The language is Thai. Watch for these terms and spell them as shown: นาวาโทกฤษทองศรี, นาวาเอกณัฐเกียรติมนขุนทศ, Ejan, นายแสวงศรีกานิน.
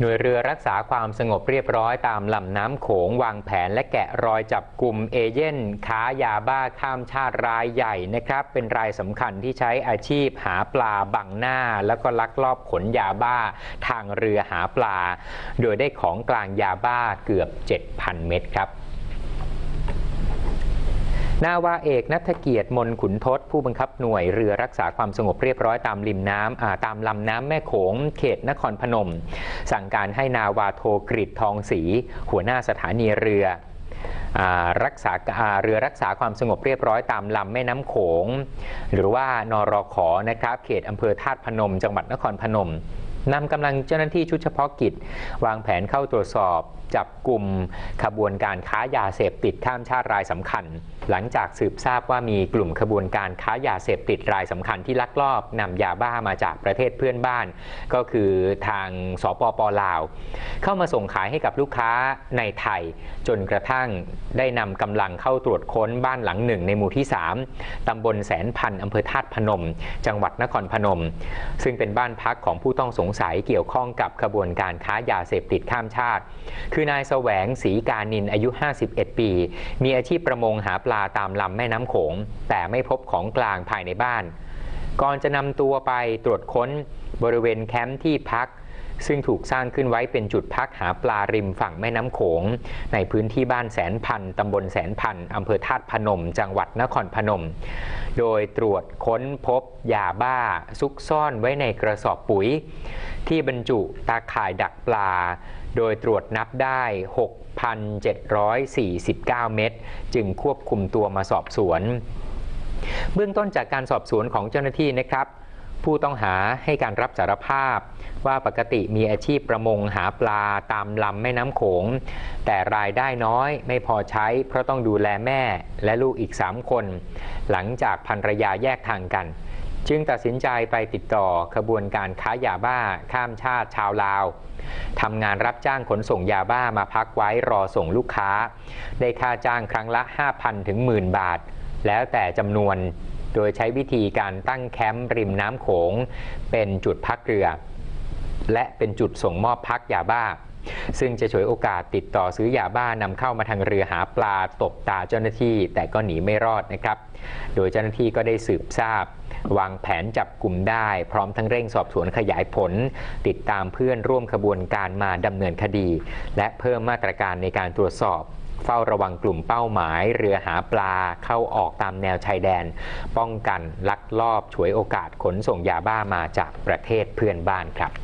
หน่วยเรือรักษาความสงบเรียบร้อยตามลำน้ำโขงวางแผนและแกะรอยจับกลุ่มเอเย่นค้ายาบ้าข้ามชาติรายใหญ่นะครับเป็นรายสำคัญที่ใช้อาชีพหาปลาบังหน้าแล้วก็ลักลอบขนยาบ้าทางเรือหาปลาโดยได้ของกลางยาบ้าเกือบ 7,000 เม็ดครับนาวาเอกณัฐเกียรติมนขุนทศผู้บังคับหน่วยเรือรักษาความสงบเรียบร้อยตามลำน้ำแม่โขงเขตนครพนมสั่งการให้นาวาโทกฤษทองศรีหัวหน้าสถานีเรือรักษาความสงบเรียบร้อยตามลำแม่น้ำโขงหรือว่านรข.นะครับเขตอำเภอธาตุพนมจังหวัดนครพนมนำกำลังเจ้าหน้าที่ชุดเฉพาะกิจวางแผนเข้าตรวจสอบจับกลุ่มขบวนการค้ายาเสพติดข้ามชาติรายสำคัญหลังจากสืบทราบว่ามีกลุ่มขบวนการค้ายาเสพติดรายสำคัญที่ลักลอบนำยาบ้ามาจากประเทศเพื่อนบ้านก็คือทางสปป.ลาวเข้ามาส่งขายให้กับลูกค้าในไทยจนกระทั่งได้นำกำลังเข้าตรวจค้นบ้านหลังหนึ่งในหมู่ที่3ตำบลแสนพันอำเภอธาตุพนมจังหวัดนครพนมซึ่งเป็นบ้านพักของผู้ต้องสงสัยเกี่ยวข้องกับขบวนการค้ายาเสพติดข้ามชาติคือนายแสวงศรีกานินอายุ51ปีมีอาชีพประมงหาปลาตามลำแม่น้ำโขงแต่ไม่พบของกลางภายในบ้านก่อนจะนำตัวไปตรวจค้นบริเวณแคมป์ที่พักซึ่งถูกสร้างขึ้นไว้เป็นจุดพักหาปลาริมฝั่งแม่น้ำโขงในพื้นที่บ้านแสนพันตำบลแสนพันอำเภอธาตุพนมจังหวัดนครพนมโดยตรวจค้นพบยาบ้าซุกซ่อนไว้ในกระสอบปุ๋ยที่บรรจุตาข่ายดักปลาโดยตรวจนับได้ 6,749 เม็ดจึงควบคุมตัวมาสอบสวนเบื้องต้นจากการสอบสวนของเจ้าหน้าที่นะครับผู้ต้องหาให้การรับสารภาพว่าปกติมีอาชีพประมงหาปลาตามลำแม่น้ำโขงแต่รายได้น้อยไม่พอใช้เพราะต้องดูแลแม่และลูกอีก3คนหลังจากภรรยาแยกทางกันจึงตัดสินใจไปติดต่อขบวนการค้ายาบ้าข้ามชาติชาวลาวทำงานรับจ้างขนส่งยาบ้ามาพักไว้รอส่งลูกค้าได้ค่าจ้างครั้งละ 5,000 ถึง 10,000 บาทแล้วแต่จำนวนโดยใช้วิธีการตั้งแคมป์ริมน้ำโขงเป็นจุดพักเรือและเป็นจุดส่งมอบพักยาบ้าซึ่งจะฉวยโอกาสติดต่อซื้อยาบ้านำเข้ามาทางเรือหาปลาตบตาเจ้าหน้าที่แต่ก็หนีไม่รอดนะครับโดยเจ้าหน้าที่ก็ได้สืบทราบวางแผนจับกลุ่มได้พร้อมทั้งเร่งสอบสวนขยายผลติดตามเพื่อนร่วมขบวนการมาดำเนินคดีและเพิ่มมาตรการในการตรวจสอบเฝ้าระวังกลุ่มเป้าหมายเรือหาปลาเข้าออกตามแนวชายแดนป้องกันลักลอบฉวยโอกาสขนส่งยาบ้ามาจากประเทศเพื่อนบ้านครับ